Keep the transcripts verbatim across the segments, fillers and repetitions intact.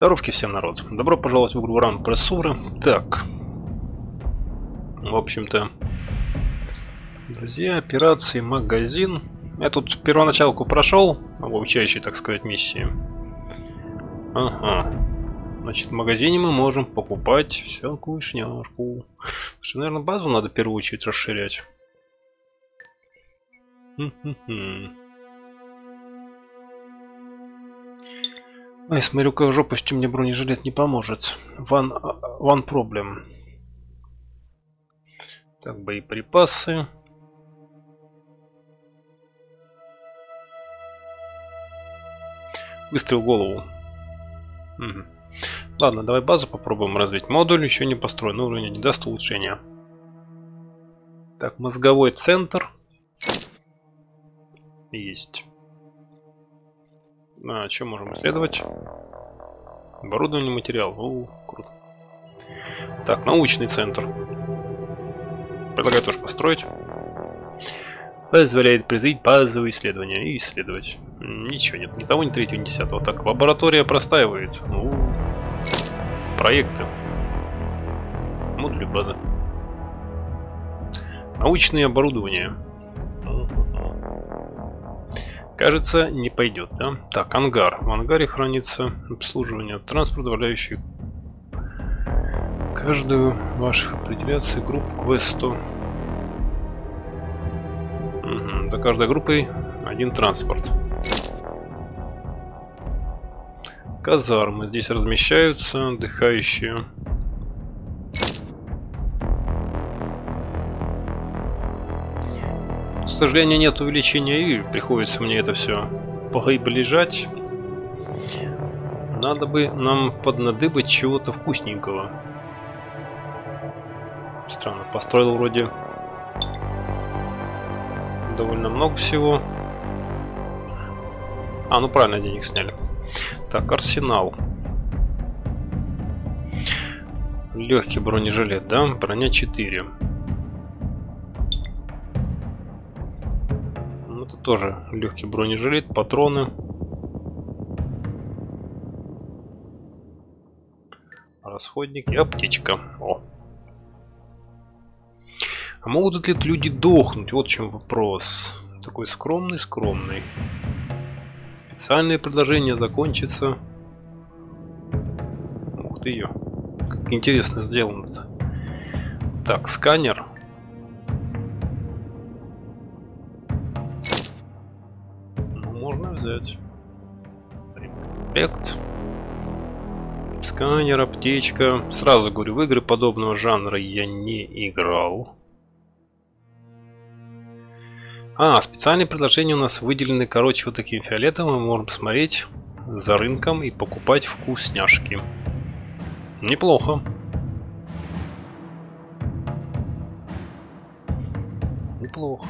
Здоровки всем, народ. Добро пожаловать в игру RAM Pressure. Так. В общем-то, друзья, операции, магазин. Я тут первоначалку прошел, обучающий, так сказать, миссии. Ага. Значит, в магазине мы можем покупать всякую шняшку. Что, наверное, базу надо в первую очередь расширять. Хм-хм-хм. Ай, смотрю, как жопостью мне бронежилет не поможет. One, one problem. Так, боеприпасы. Выстрел в голову. Угу. Ладно, давай базу попробуем развить. Модуль еще не построен, уровень не даст улучшения. Так, мозговой центр. Есть. А, что можем исследовать? Оборудование, материал. О, круто. Так, научный центр. Предлагаю тоже построить. Позволяет производить базовые исследования и исследовать. Ничего нет, ни того, ни третьего, ни десятого. Так, лаборатория простаивает. У -у -у. Проекты. Модули базы. Научные оборудования. Кажется, не пойдет, да? Так, ангар. В ангаре хранится обслуживание транспорта, добавляющий каждую ваших определяций групп квесту. Угу. До каждой группы один транспорт. Казармы. Здесь размещаются отдыхающие. К сожалению, нет увеличения, и приходится мне это все приближать. Надо бы нам поднадыбать чего-то вкусненького. Странно, построил вроде довольно много всего. А, ну правильно, денег сняли. Так, арсенал. Легкий бронежилет, да? Броня четыре. Тоже легкий бронежилет, патроны, расходник и аптечка. О. А могут ли люди дохнуть? Вот в чем вопрос. Такой скромный, скромный. Специальное предложение закончится. Ух ты ее. Как интересно сделано-то. Так, сканер. Комплект, сканер, аптечка. Сразу говорю, в игры подобного жанра я не играл. А, специальные предложения у нас выделены, короче, вот таким фиолетовым. Мы можем смотреть за рынком и покупать вкусняшки. Неплохо. Неплохо.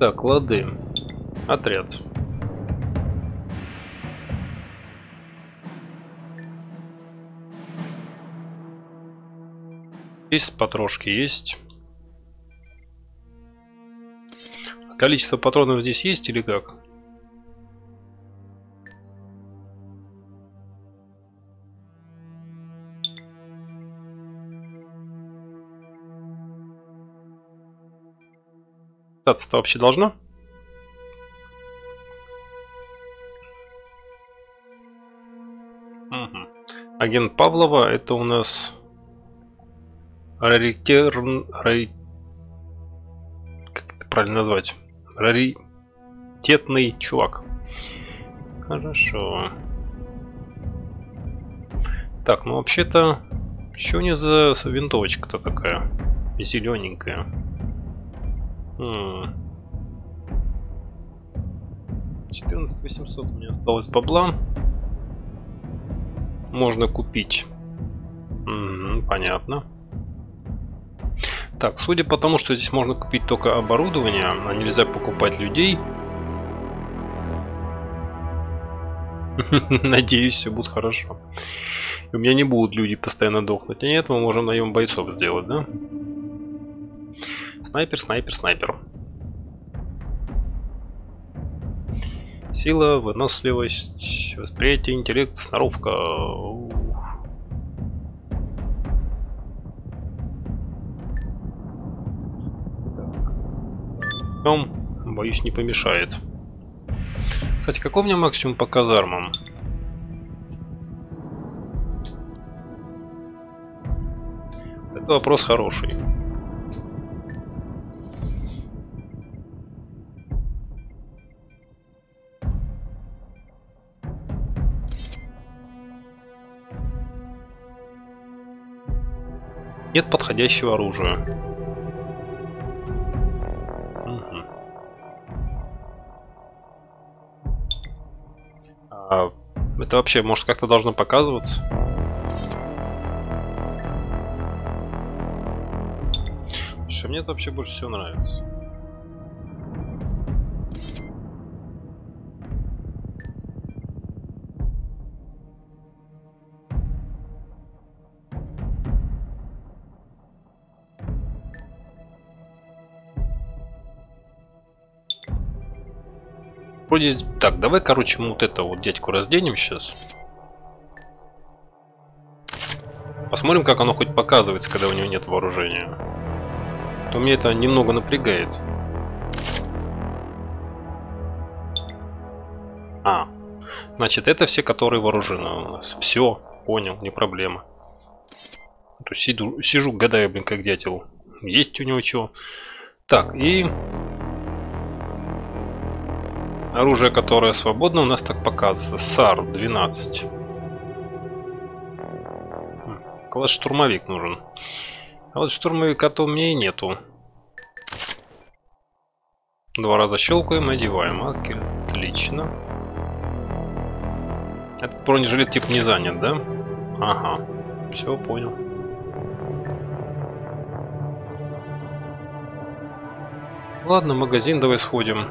Так, лады. Отряд. Есть патрошки, есть. Количество патронов здесь есть или как? Остаться-то вообще должно? Угу. Агент Павлова, это у нас раритетный, рари... как это правильно назвать? Раритетный чувак. Хорошо. Так, ну вообще-то, что у нее за винтовочка-то такая? Зелененькая. четырнадцать тысяч восемьсот у меня осталось бабла. Можно купить. Угу, понятно. Так, судя по тому, что здесь можно купить только оборудование, а нельзя покупать людей. Надеюсь, все будет хорошо. У меня не будут люди постоянно дохнуть. Нет, мы можем наем бойцов сделать, да? Снайпер, снайпер, снайпер. Сила, выносливость, восприятие, интеллект, сноровка. Ух. Боюсь, не помешает. Кстати, какой у меня максимум по казармам? Это вопрос хороший. Нет подходящего оружия. Угу. А это вообще, может, как-то должно показываться? Что мне это вообще больше всего нравится? Вроде... Так, давай, короче, мы вот это вот дядьку разденем сейчас. Посмотрим, как оно хоть показывается, когда у него нет вооружения. То мне это немного напрягает. А, значит, это все, которые вооружены у нас. Все, понял, не проблема. А то сиду, сижу, гадаю, блин, как дятел. Есть у него чего. Так, и... оружие, которое свободно, у нас так показывается. САР двенадцать. Калаш штурмовик нужен. А вот штурмовика-то у меня и нету. Два раза щелкаем, одеваем. Окей, отлично. Этот бронежилет типа не занят, да? Ага. Все, понял. Ладно, в магазин давай сходим.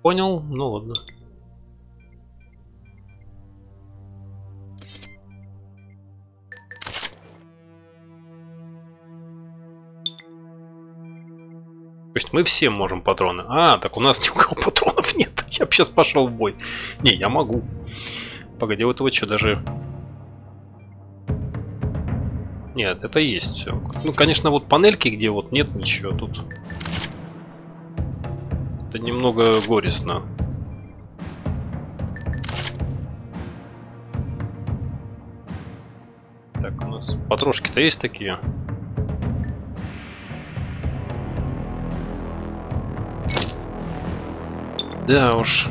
Понял, ну ладно. То есть мы всем можем патроны. А, так у нас ни у кого патронов нет. Я бы сейчас пошел в бой. Не, я могу. Погоди, вот вот что даже... Нет, это есть все. Ну, конечно, вот панельки, где вот нет ничего тут. Это немного горестно. Так, у нас потрошки-то есть такие? Да уж.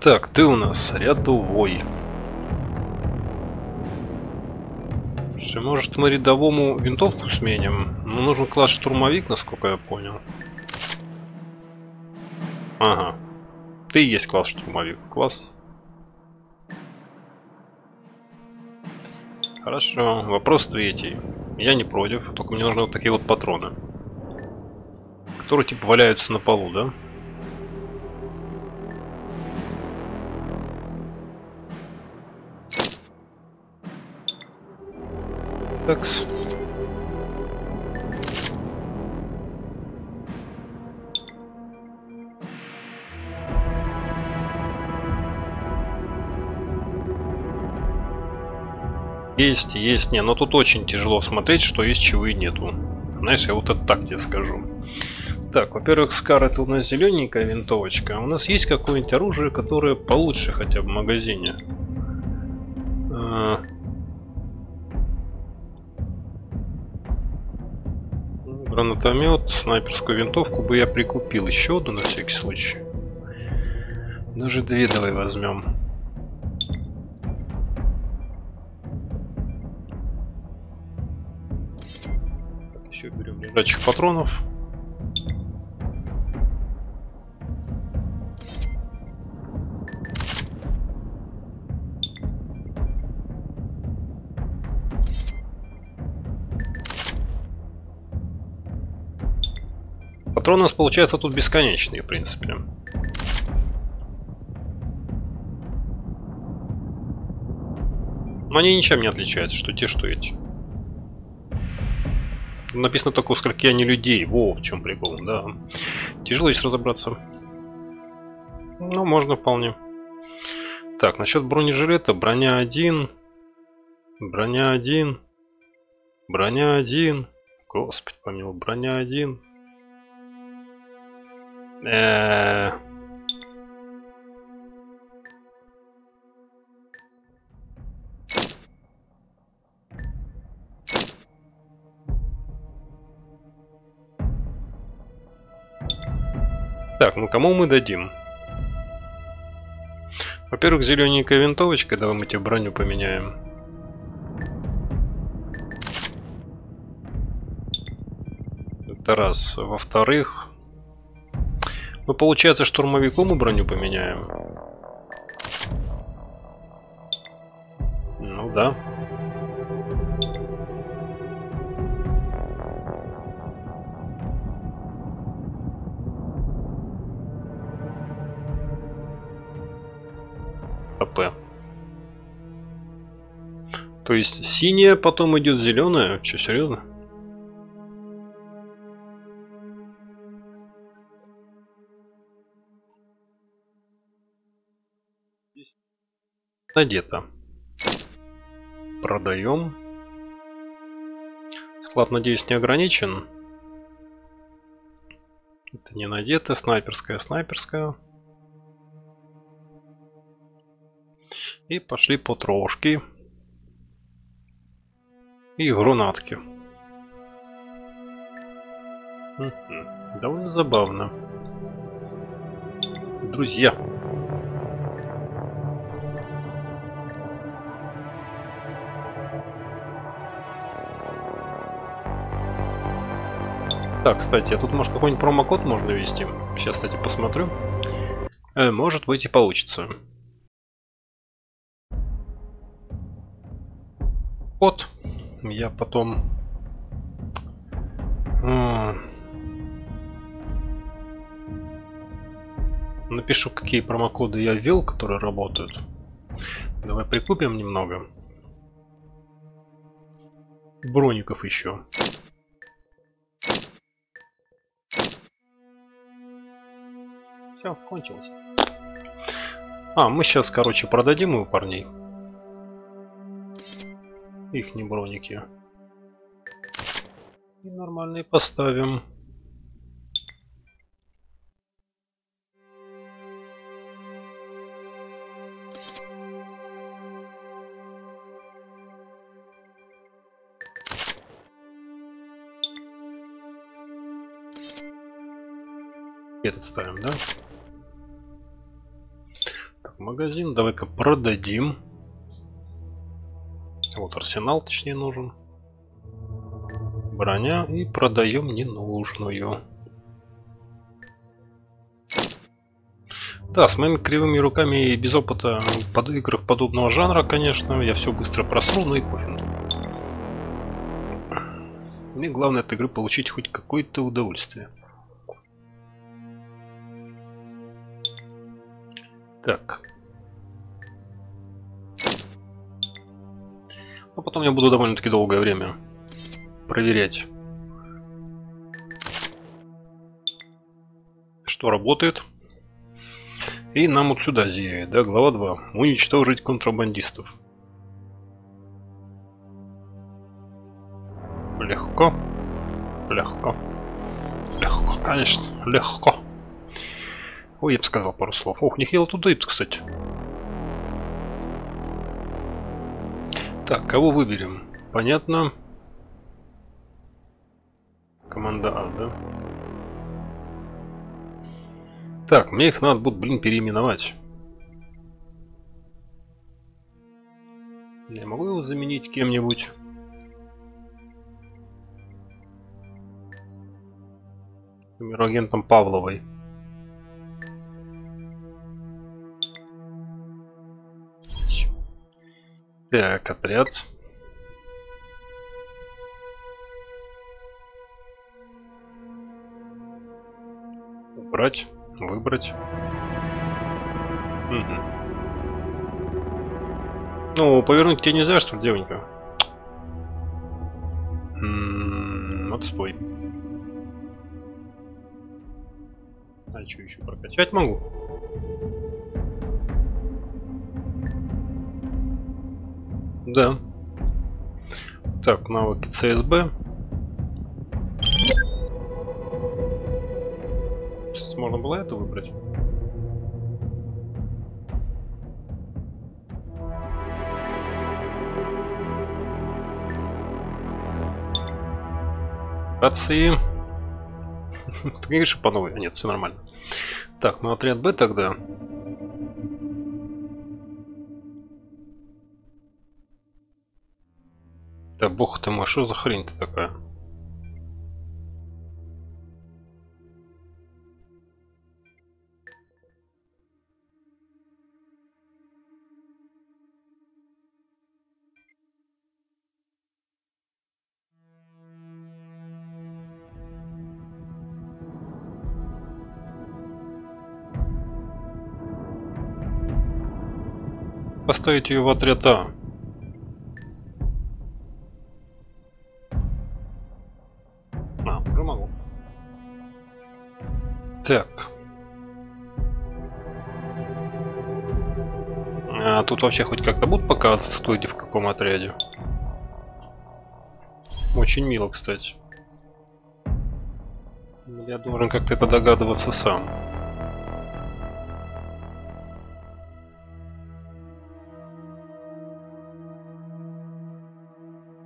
Так, ты у нас рядовой. Может, мы рядовому винтовку сменим? Ну, нужен класс штурмовик, насколько я понял. Ага. Ты и есть класс штурмовик. Класс. Хорошо. Вопрос третий. Я не против. Только мне нужны вот такие вот патроны. Которые, типа, валяются на полу, да? Такс. Есть, есть, не, но тут очень тяжело смотреть, что есть, чего и нету. Знаешь, я вот это так тебе скажу. Так, во-первых, Scar это у нас зелененькая винтовочка. У нас есть какое-нибудь оружие, которое получше хотя бы в магазине. А гранатомет, снайперскую винтовку бы я прикупил еще одну на всякий случай. Даже две давай возьмем. Еще берем лежачих патронов. Патроны у нас получается тут бесконечные, в принципе. Но они ничем не отличаются, что те, что эти. Написано только, у скольки они людей. Во, в чем прикол, да. Тяжело здесь разобраться. Ну, можно вполне. Так, насчет бронежилета. Броня один. Броня один. Броня один. Господи, помилуй, броня один. Эээ... Так, ну кому мы дадим? Во-первых, зелененькая винтовочка, давай мы тебе броню поменяем. Это раз. Во-вторых, ну получается, штурмовику мы броню поменяем. Ну да. То есть синяя, потом идет зеленая. Че, серьезно? Надето. Продаем. Склад, надеюсь, не ограничен. Это не надето. Снайперская, снайперская. И пошли по трошке. И гранатки. Угу. Довольно забавно. Друзья. Так, кстати, а тут может какой-нибудь промокод можно ввести. Сейчас, кстати, посмотрю. Э, может быть и получится. Код. Я потом э, напишу, какие промокоды я ввел, которые работают. Давай прикупим немного броников еще. Все, кончилось. А, мы сейчас, короче, продадим его, парней. Их не броники. И нормальные поставим. Этот ставим, да? Так, магазин. Давай-ка продадим. Вот арсенал, точнее, нужен. Броня. И продаем ненужную. Да, с моими кривыми руками и без опыта под играх подобного жанра, конечно, я все быстро просру, ну и пофиг. Мне главное от игры получить хоть какое-то удовольствие. Так. А потом я буду довольно-таки долгое время проверять, что работает. И нам вот сюда зияет, да, глава два. Уничтожить контрабандистов. Легко. Легко. Легко, конечно, легко. Ой, я бы сказал пару слов. Ох, нехило тут дает, кстати. Так, кого выберем? Понятно. Команда А, да? Так, мне их надо будет, блин, переименовать. Я могу его заменить кем-нибудь? Например, агентом Павловой. Так, отряд. Убрать, выбрать. Угу. Ну, повернуть тебе нельзя, что ли, девонька? М-м, отстой. А что еще прокачать могу? Да. Так, навыки си эс бэ. Сейчас можно было это выбрать. Отцы. Ты говоришь, по новой? Нет, все нормально. Так, ну отряд Б тогда. Да бог ты мой, что за хрень-то такая? Поставить ее в отряд А. Так. А тут вообще хоть как-то будут показываться, кто и в каком отряде. Очень мило, кстати. Я должен как-то это догадываться сам.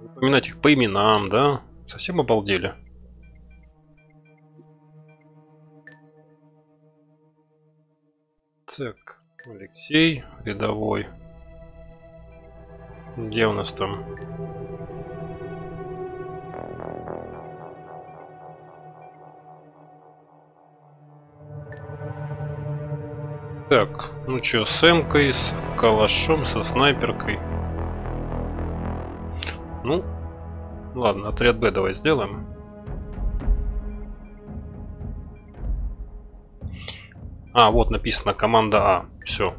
Упоминать их по именам, да? Совсем обалдели. Так, Алексей, рядовой. Где у нас там? Так, ну чё, с эмкой, с калашом, со снайперкой. Ну, ладно, отряд Б давай сделаем. А, вот написано команда А. Все.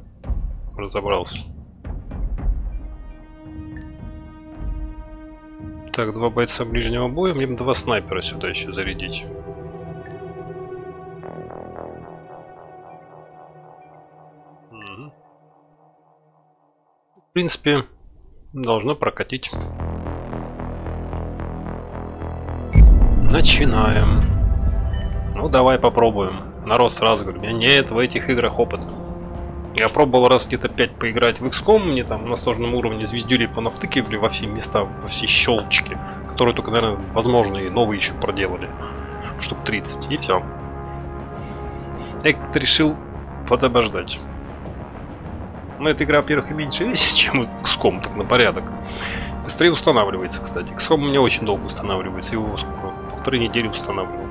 Разобрался. Так, два бойца ближнего боя. Мне бы два снайпера сюда еще зарядить. Угу. В принципе, должно прокатить. Начинаем. Ну, давай попробуем. Народ сразу говорит, у меня нет в этих играх опыта. Я пробовал раз где-то пять поиграть в икс ком, мне там на сложном уровне звездюлей понавтыкивали во все места, во все щелчки, которые только, наверное, возможно, и новые еще проделали. Штук тридцать, и все. Я как-то решил подобождать. Но эта игра, во-первых, меньше весит, чем икс ком, так на порядок. Быстрее устанавливается, кстати. икс ком у меня очень долго устанавливается, его сколько? Полторы недели устанавливал.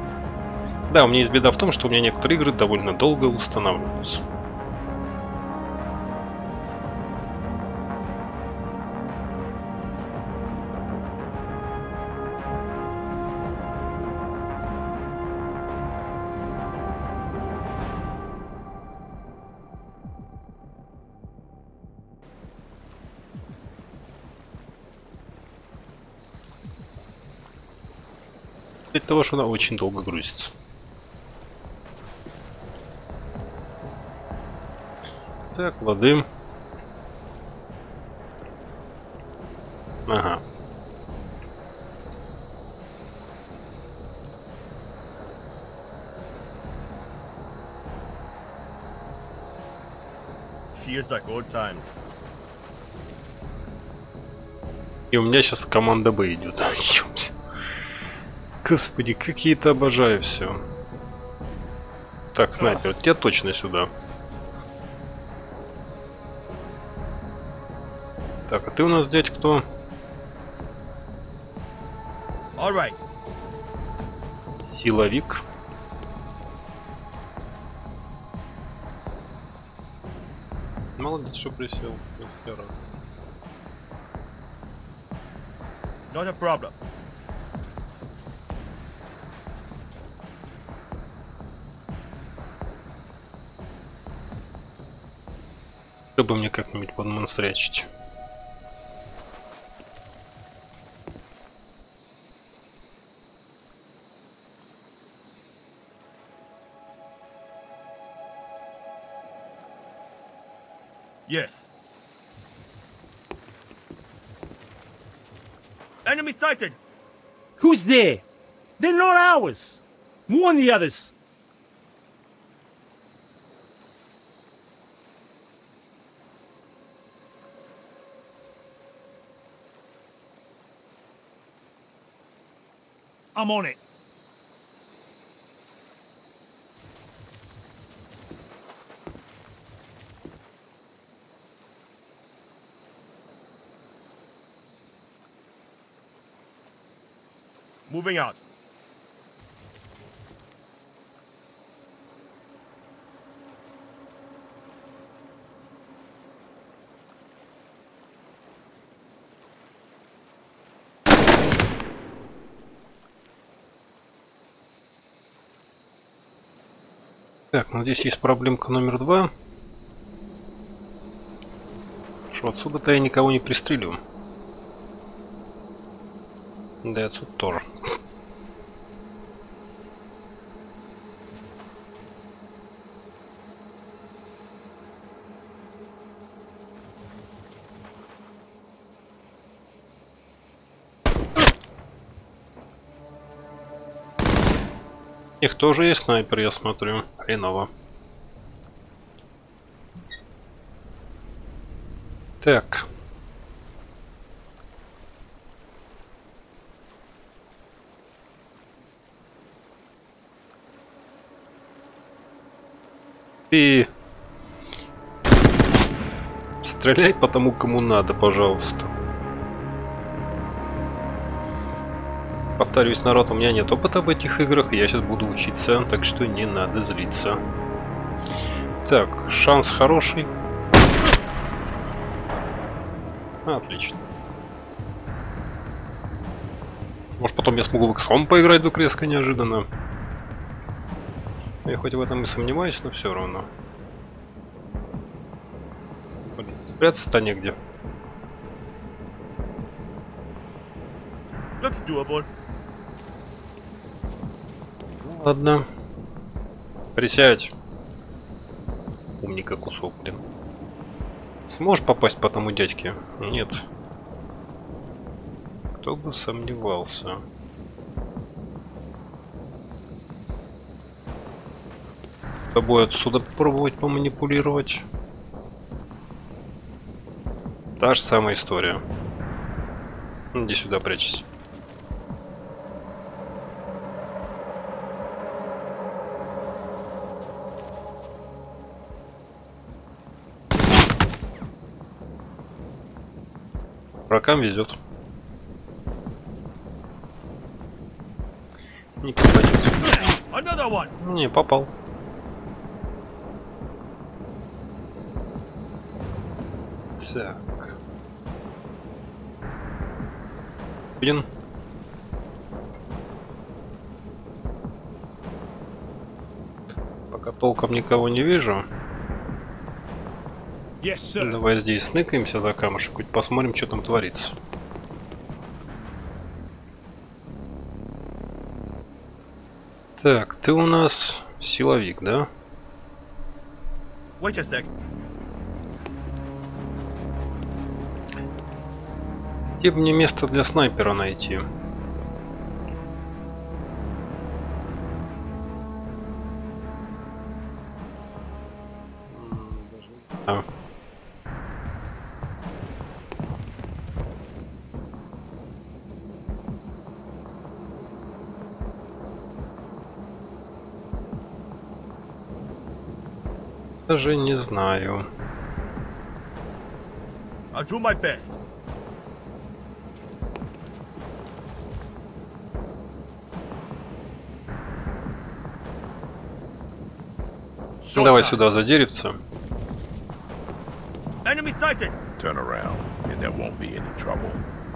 Да, у меня есть беда в том, что у меня некоторые игры довольно долго устанавливаются. Из-за того, что она очень долго грузится. Так, лады. Ага. И у меня сейчас команда Б идет. Господи, какие-то обожаю все. Так, снайпер, вот тебя точно сюда. Так, а ты у нас здесь кто? Alright. Силовик. Молодец, что присел. Not a problem. чтобы мне как-нибудь подмонстрячить. Yes. Enemy sighted. Who's there? They're not ours. Warn the others. I'm on it. Moving out. Так, ну здесь есть проблемка номер два. Что отсюда-то я никого не пристрелю. Да и отсюда тоже. Их тоже есть снайпер, я смотрю. Хреново. Так. И стреляй по тому, кому надо, пожалуйста. Повторюсь, народ, у меня нет опыта в этих играх, я сейчас буду учиться, так что не надо злиться. Так, шанс хороший. Отлично. Может, потом я смогу в икс ком поиграть вдруг резко неожиданно. Я хоть в этом и сомневаюсь, но все равно. Блин, спрятаться-то негде. Ладно. Присядь. Умника кусок, блин. Сможешь попасть по тому дядьке? Нет. Кто бы сомневался. С тобой отсюда попробовать поманипулировать. Та же самая история. Иди сюда, прячься. Врагам везет. Не попадет. Не, попал. Так. Блин. Пока толком никого не вижу. Yes, давай здесь сныкаемся за камушек, хоть посмотрим, что там творится. Так, ты у нас силовик, да? Wait a sec. Где бы мне место для снайпера найти? А. Даже не знаю. I do my best. Short. Давай сюда за деревце. Enemy sighted. Turn around, and there won't be any trouble.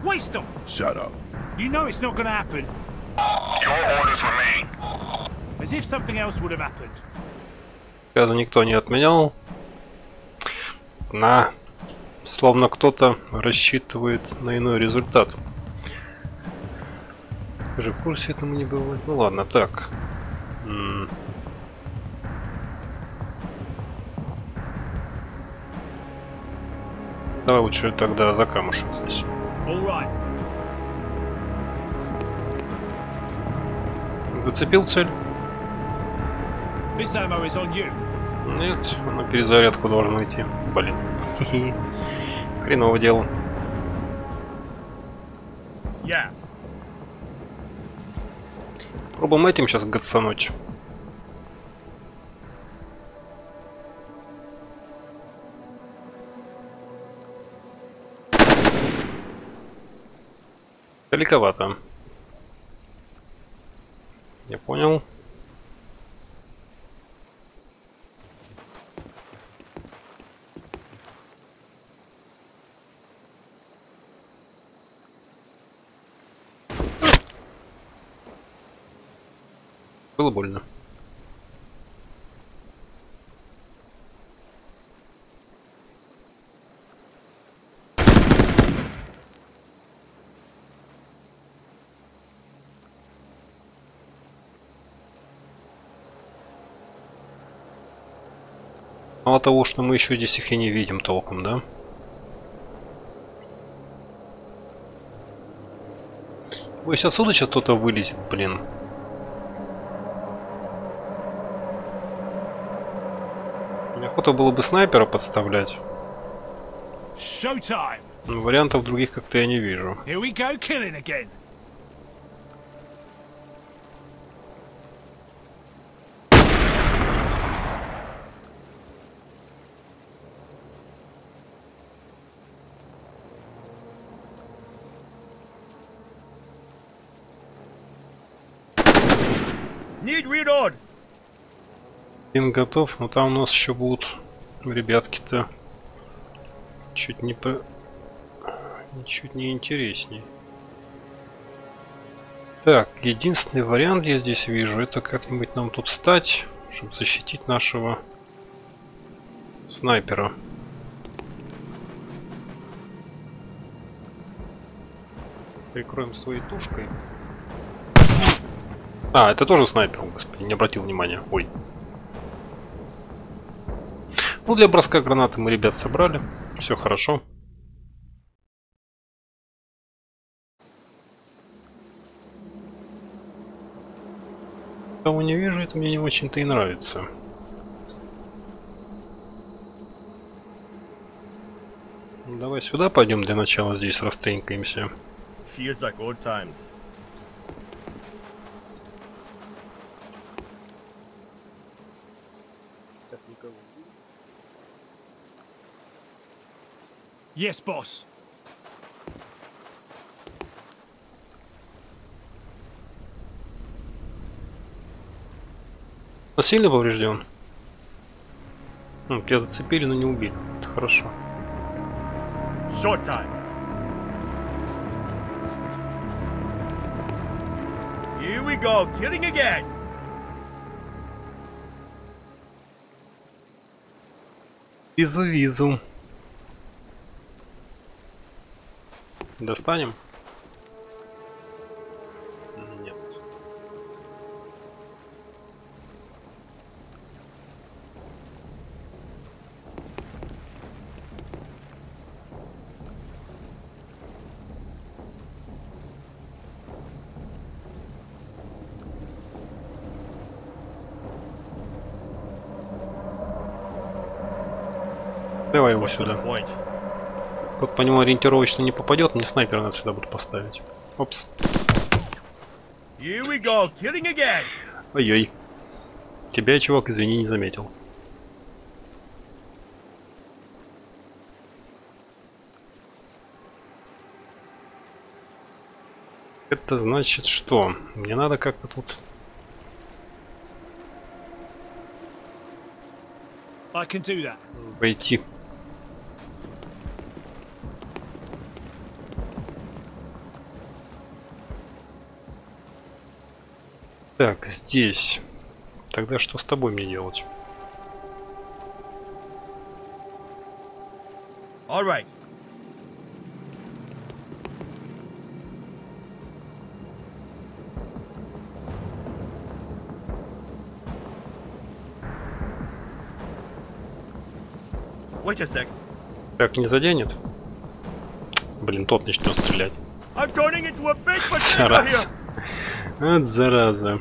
Waste them. Shut up. You know it's not going to happen. Your orders remain. As if something else would have happened. Никто не отменял. На. Словно кто-то рассчитывает на иной результат. Даже в курсе этому не бывает. Ну ладно, так. М-м. Давай лучше тогда за камушек здесь. Зацепил цель? Нет, на перезарядку должен идти. Блин. Хреново дело. Yeah. Пробуем этим сейчас гацануть. Далековато. Я понял. Было больно. Мало того, что мы еще здесь их и не видим толком, да? Ой, сейчас отсюда сейчас кто-то вылезет, блин. Неохота было бы снайпера подставлять. Но вариантов других как-то я не вижу. Один готов, но там у нас еще будут ребятки-то чуть не по... чуть не интересней. Так, единственный вариант я здесь вижу, это как-нибудь нам тут встать, чтобы защитить нашего снайпера. Прикроем своей тушкой. А, это тоже снайпер, господи, не обратил внимания. Ой. Ну, для броска гранаты мы, ребят, собрали. Все хорошо. Кого не вижу, это мне не очень-то и нравится. Ну, давай сюда пойдем для начала, здесь растренькаемся. Yes, boss. А сильно поврежден? Ну, тебя зацепили, но не убили. Это хорошо. Short time. Here we go, killing again. Визу, визу. Достанем? Нет. Давай его сюда. Как по нему ориентировочно не попадет, мне снайпер надо сюда будет поставить. Опс. Ой-ой. Тебя, чувак, извини, не заметил. Это значит что? Мне надо как-то тут... пойти. Так, здесь. Тогда что с тобой мне делать? All right. Wait a sec. Так, не заденет? Блин, тот начнет стрелять. Зараза. От зараза.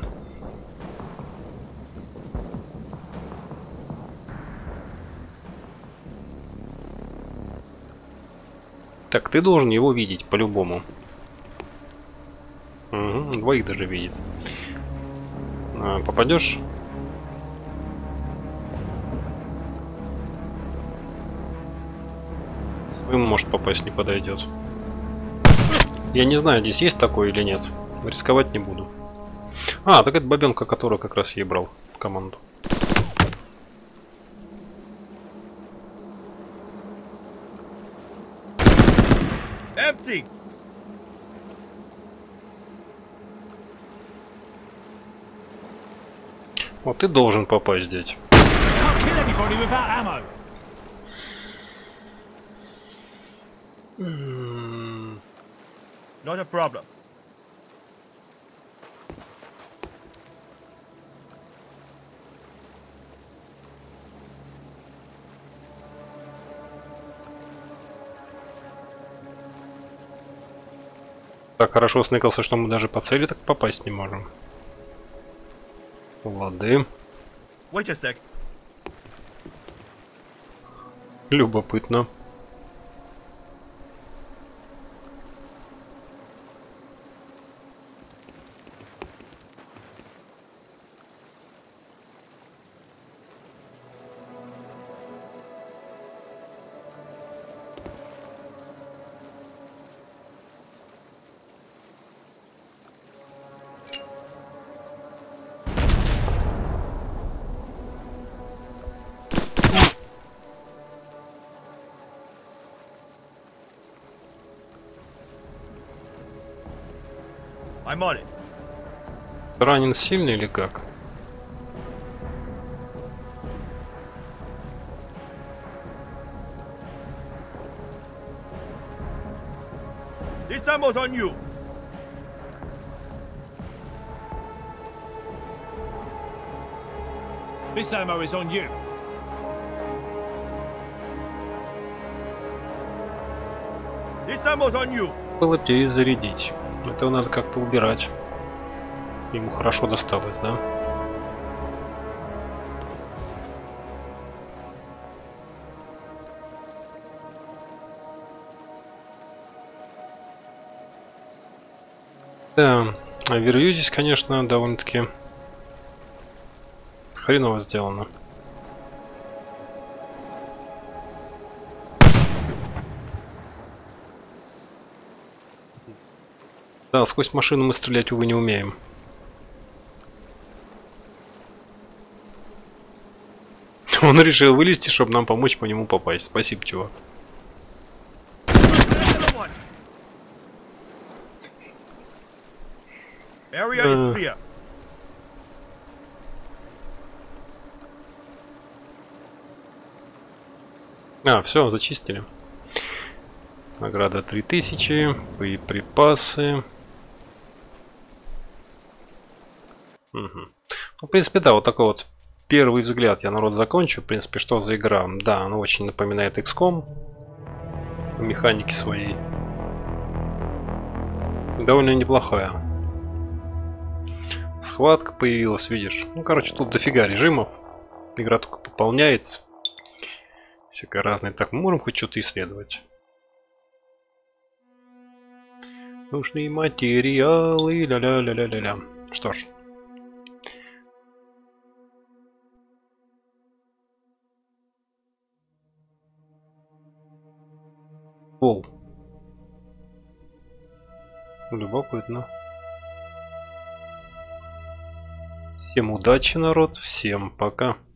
Так, ты должен его видеть, по-любому. Угу, двоих даже видит. А, попадешь? Своим, может, попасть не подойдет. Я не знаю, здесь есть такой или нет. Рисковать не буду. А, так это бабенка, которую как раз я брал в команду. Empty. Вот ты должен попасть здесь. Not a problem. Так хорошо сныкался, что мы даже по цели так попасть не можем. Лады. Любопытно. Ранен сильно или как? This ammo is on you. This ammo's on you. Было перезарядить. Это надо как-то убирать. Ему хорошо досталось, да? Да, овервью здесь, конечно, довольно-таки хреново сделано. Да, сквозь машину мы стрелять, увы, не умеем. Он решил вылезти, чтобы нам помочь по нему попасть. Спасибо, чувак. Да. А, все, зачистили. Награда три тысячи, боеприпасы. Угу. Ну, в принципе, да, вот такой вот первый взгляд я, народ, закончу. В принципе, что за игра? Да, она очень напоминает икс ком по механике своей. Довольно неплохая. Схватка появилась, видишь. Ну, короче, тут дофига режимов. Игра только пополняется. Всякое разное. Так, мы можем хоть что-то исследовать. Нужны материалы. Ля-ля-ля-ля-ля-ля. Что ж. Пол. Любопытно. Всем удачи, народ. Всем пока.